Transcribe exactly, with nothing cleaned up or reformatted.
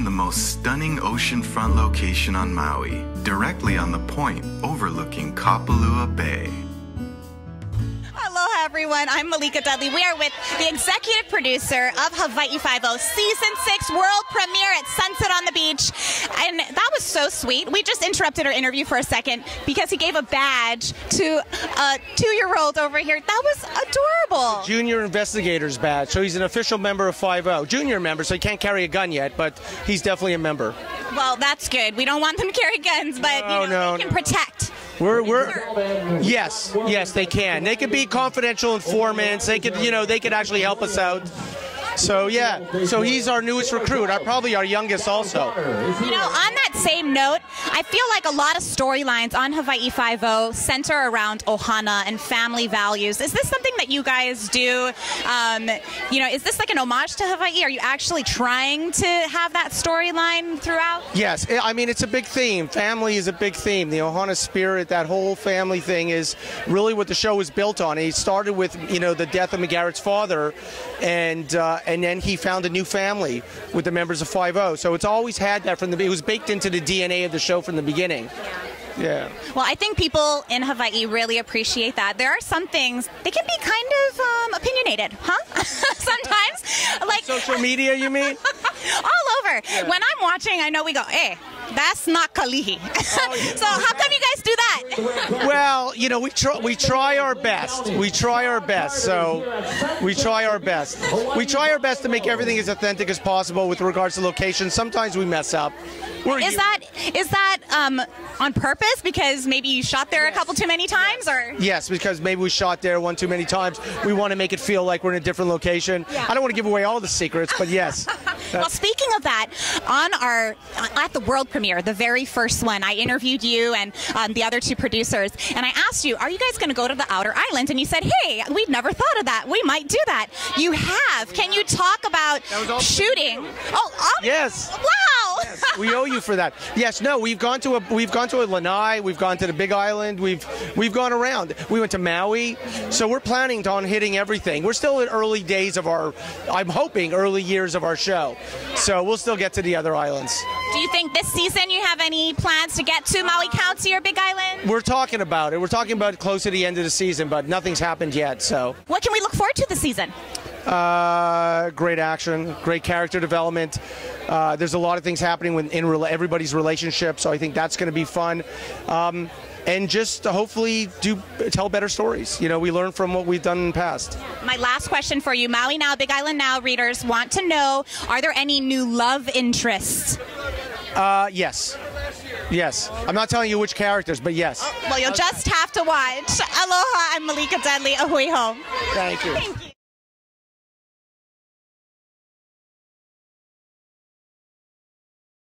in the most stunning oceanfront location on Maui, directly on the point overlooking Kapalua Bay. Hello everyone, I'm Malika Dudley. We are with the executive producer of Hawaii Five-0 Season six World Premiere at Sunset on the Beach. And that was so sweet. We just interrupted our interview for a second because he gave a badge to a two-year-old over here. That was adorable. Junior investigator's badge. So he's an official member of Five-0. Junior member, so he can't carry a gun yet, but he's definitely a member. Well, that's good. We don't want them to carry guns, but no, you know, no, they can no. protect. We're, we're, yes, yes, they can. They could be confidential informants. They could, you know, they could actually help us out. So yeah, so he's our newest recruit, our, probably our youngest also. You know, on that same note, I feel like a lot of storylines on Hawaii Five-0 center around ohana and family values. Is this something that you guys do? Um, you know, is this like an homage to Hawaii? Are you actually trying to have that storyline throughout? Yes, I mean, it's a big theme. Family is a big theme. The ohana spirit, that whole family thing is really what the show was built on. It started with, you know, the death of McGarrett's father, and uh, and then he found a new family with the members of Five-0. So it's always had that from the, it was baked into the D N A of the show from the beginning. Yeah. Well, I think people in Hawaii really appreciate that. There are some things, they can be kind of um, opinionated, huh? Sometimes. Like social media, you mean? All over. Yeah. When I'm watching, I know we go, hey, that's not Kalihi. Oh, yeah. So how come you guys do that? Well, you know, we try, we try our best. We try our best. So we try our best. We try our best to make everything as authentic as possible with regards to location. Sometimes we mess up. We're is you. that is that um, on purpose? Because maybe you shot there yes. a couple too many times, or yes, because maybe we shot there one too many times. We want to make it feel like we're in a different location. Yeah. I don't want to give away all the secrets, but yes. Well, speaking of that, on our at the world premiere, the very first one, I interviewed you and um, the other two producers, and I asked you, "Are you guys going to go to the outer islands?" And you said, "Hey, we've never thought of that. We might do that." You have. Can you talk about shooting? Oh, um, yes. Wow. Yes, we owe you for that. Yes, no, we've gone to a we've gone to a Lanai, we've gone to the Big Island, we've we've gone around. We went to Maui, so we're planning on hitting everything. We're still in early days of our, I'm hoping early years of our show, so we'll still get to the other islands. Do you think this season you have any plans to get to Maui County or Big Island? We're talking about it. We're talking about it close to the end of the season, but nothing's happened yet. So what can we look forward to this season? Uh, great action, great character development. Uh, there's a lot of things happening with in re everybody's relationship, so I think that's going to be fun. Um, and just hopefully do tell better stories. You know, we learn from what we've done in the past. My last question for you, MauiNOW, BigIslandNOW readers want to know, are there any new love interests? Uh, yes. Yes. I'm not telling you which characters, but yes. Oh, well, you'll just have to watch. Aloha, I'm Malika Dudley. Ahui ho. Thank you. Thank you.